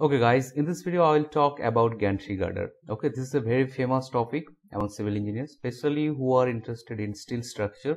Okay guys, in this video I will talk about gantry girder. Okay, this is a very famous topic among civil engineers, especially who are interested in steel structure.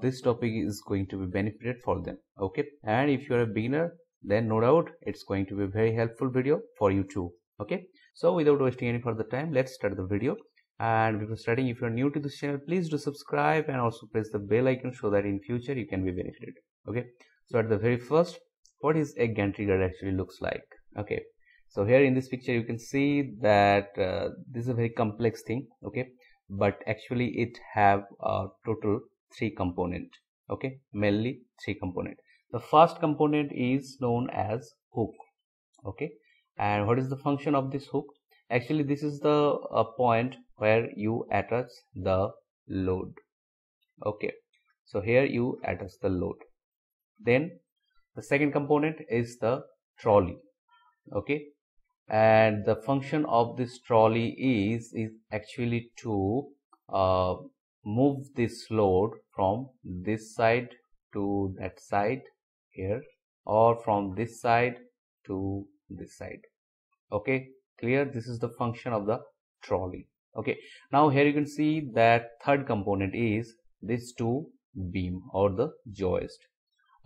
This topic is going to be benefited for them. Okay, and if you are a beginner, then no doubt it's going to be a very helpful video for you too. Okay, so without wasting any further time, let's start the video. And before starting, if you are new to this channel, please do subscribe and also press the bell icon so that in future you can be benefited. Okay, so at the very first, what is a gantry girder actually looks like? Okay, so here in this picture you can see that this is a very complex thing. Okay, but actually it have a total three component. Okay, mainly three component. The first component is known as hook. Okay, and what is the function of this hook? Actually this is the point where you attach the load. Okay, so here you attach the load. Then the second component is the trolley. Okay, and the function of this trolley is actually to move this load from this side to that side here, or from this side to this side. Okay, clear? This is the function of the trolley. Okay, now here you can see that third component is this two beam or the joist.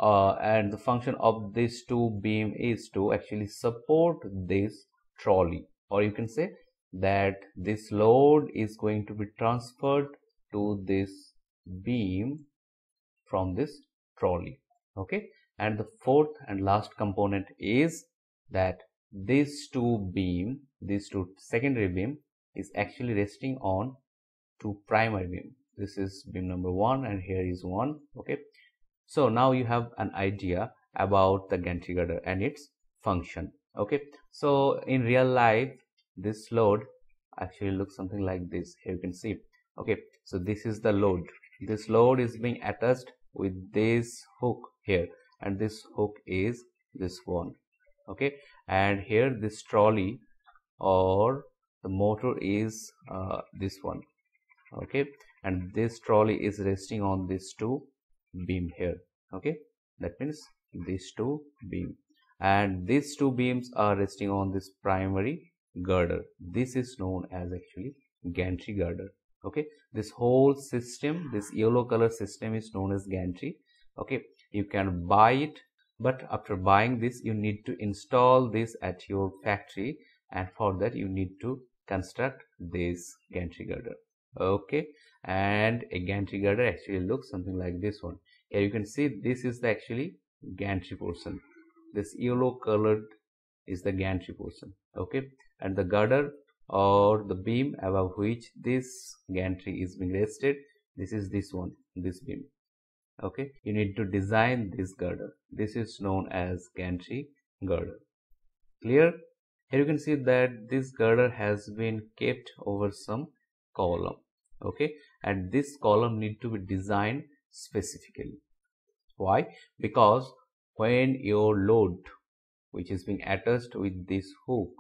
And the function of this two beam is to actually support this trolley, or you can say that this load is going to be transferred to this beam from this trolley. Okay, and the fourth and last component is that these two secondary beam is actually resting on two primary beam. This is beam number one and here is one. Okay, so now you have an idea about the gantry girder and its function. Okay, so in real life this load actually looks something like this. Here you can see. Okay, so this is the load. This load is being attached with this hook here, and this hook is this one. Okay, and here this trolley or the motor is this one. Okay, and this trolley is resting on these two beam here. Okay, that means these two beam, and these two beams are resting on this primary girder. This is known as actually gantry girder. Okay, this whole system, this yellow color system is known as gantry. Okay, you can buy it, but after buying this you need to install this at your factory, and for that you need to construct this gantry girder. Okay, and a gantry girder actually looks something like this one. Here you can see this is the actually gantry portion. This yellow colored is the gantry portion. Okay, and the girder or the beam above which this gantry is being rested, this is this one, this beam. Okay, you need to design this girder. This is known as gantry girder. Clear? Here you can see that this girder has been kept over some column. Okay, and this column need to be designed specifically. Why? Because when your load which is being attached with this hook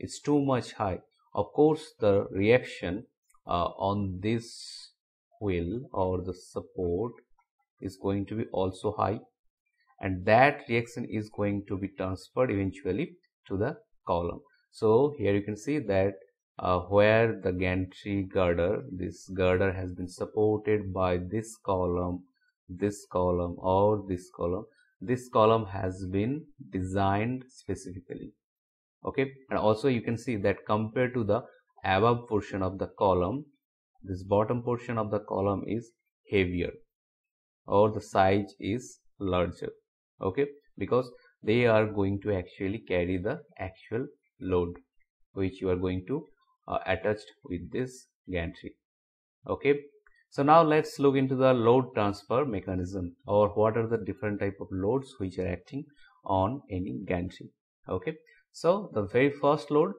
is too much high, of course the reaction on this wheel or the support is going to be also high, and that reaction is going to be transferred eventually to the column. So here you can see that where the gantry girder, this girder has been supported by this column or this column has been designed specifically. Okay, and also you can see that compared to the above portion of the column, this bottom portion of the column is heavier or the size is larger. Okay, because they are going to actually carry the actual load which you are going to attached with this gantry. Okay, so now let's look into the load transfer mechanism, or what are the different type of loads which are acting on any gantry. Okay, so the very first load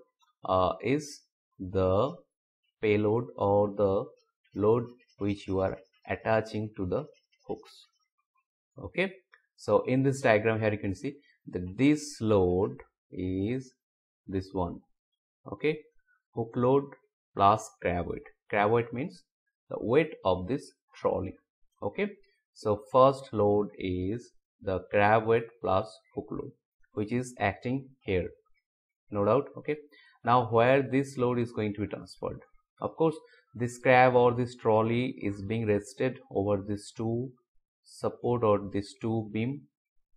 is the payload or the load which you are attaching to the hooks. Okay, so in this diagram here you can see that this load is this one. Okay, hook load plus crab weight. Crab weight means the weight of this trolley. Okay, so first load is the crab weight plus hook load, which is acting here. load out. Okay, now where this load is going to be transferred? Of course, this crab or this trolley is being rested over this two support or this two beam.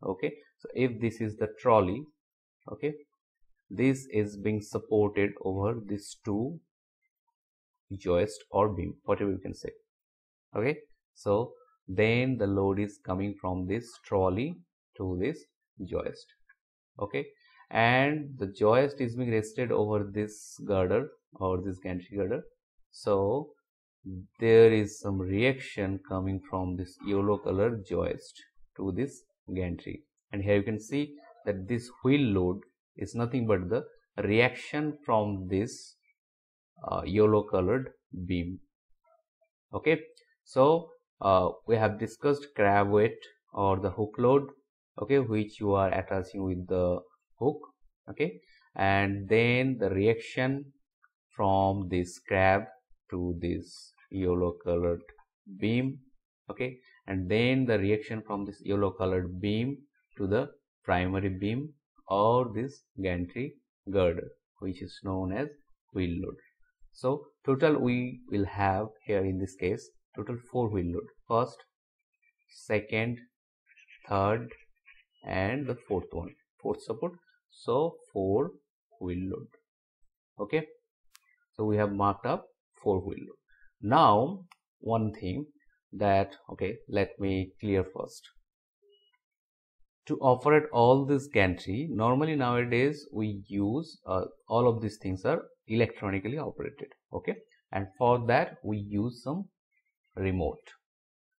Okay, so if this is the trolley, okay, this is being supported over this two joist or beam, whatever you can say. Okay, so then the load is coming from this trolley to this joist. Okay, and the joist is being rested over this girder or this gantry girder. So there is some reaction coming from this yellow color joist to this gantry, and here you can see that this wheel load is nothing but the reaction from this yellow colored beam. Okay, so we have discussed crab weight or the hook load, okay, which you are attaching with the hook, okay, and then the reaction from this crab to this yellow colored beam, okay, and then the reaction from this yellow colored beam to the primary beam or this gantry girder, which is known as wheel load. So total we will have here in this case total 4 wheel load, first, second, third, and the fourth one, fourth support. So 4 wheel load. Okay, so we have marked up 4 wheel load. Now one thing that, okay, let me clear first. To operate all this gantry, normally nowadays we use all of these things are electronically operated, okay, and for that we use some remote.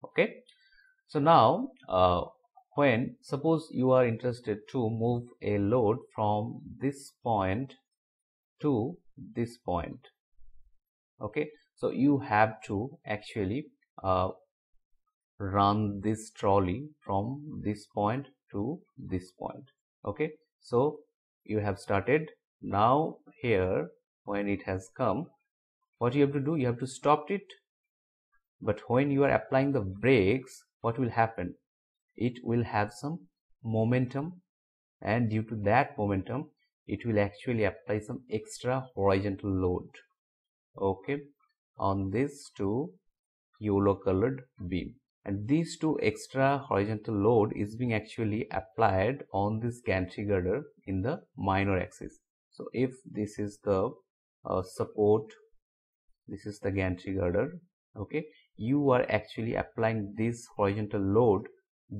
Okay, so now when suppose you are interested to move a load from this point to this point, okay, so you have to actually run this trolley from this point to this point. Okay, so you have started. Now here when it has come, what you have to do, you have to stop it, but when you are applying the brakes, what will happen? It will have some momentum, and due to that momentum it will actually apply some extra horizontal load, okay, on these two yellow colored beam, and these two extra horizontal load is being actually applied on this gantry girder in the minor axis. So if this is the support, this is the gantry girder, okay, you are actually applying this horizontal load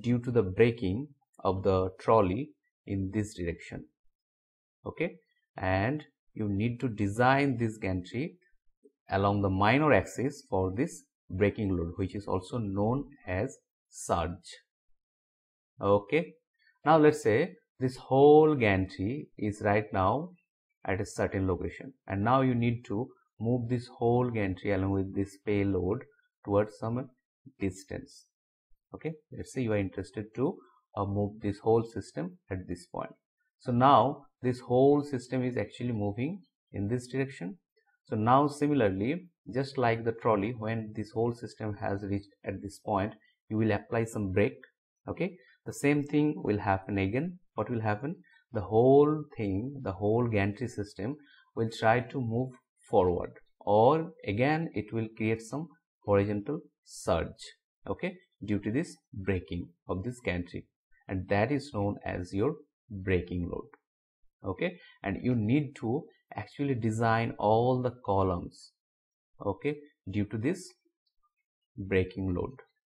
due to the braking of the trolley in this direction, okay, and you need to design this gantry along the minor axis for this braking load, which is also known as surge. Okay, now let's say this whole gantry is right now at a certain location, and now you need to move this whole gantry along with this payload towards some distance. Okay, let's say you are interested to move this whole system at this point. So now this whole system is actually moving in this direction. So now similarly, just like the trolley, when this whole system has reached at this point, you will apply some brake, okay, the same thing will happen again. What will happen? The whole thing, the whole gantry system will try to move forward, or again it will create some horizontal surge, okay, due to this braking of this gantry, and that is known as your braking load. Okay, and you need to actually design all the columns, okay, due to this braking load.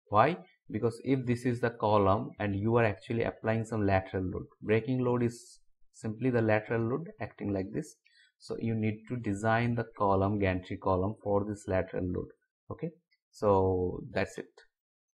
Why? Because if this is the column and you are actually applying some lateral load, braking load is simply the lateral load acting like this, so you need to design the column, gantry column, for this lateral load. Okay, so that's it.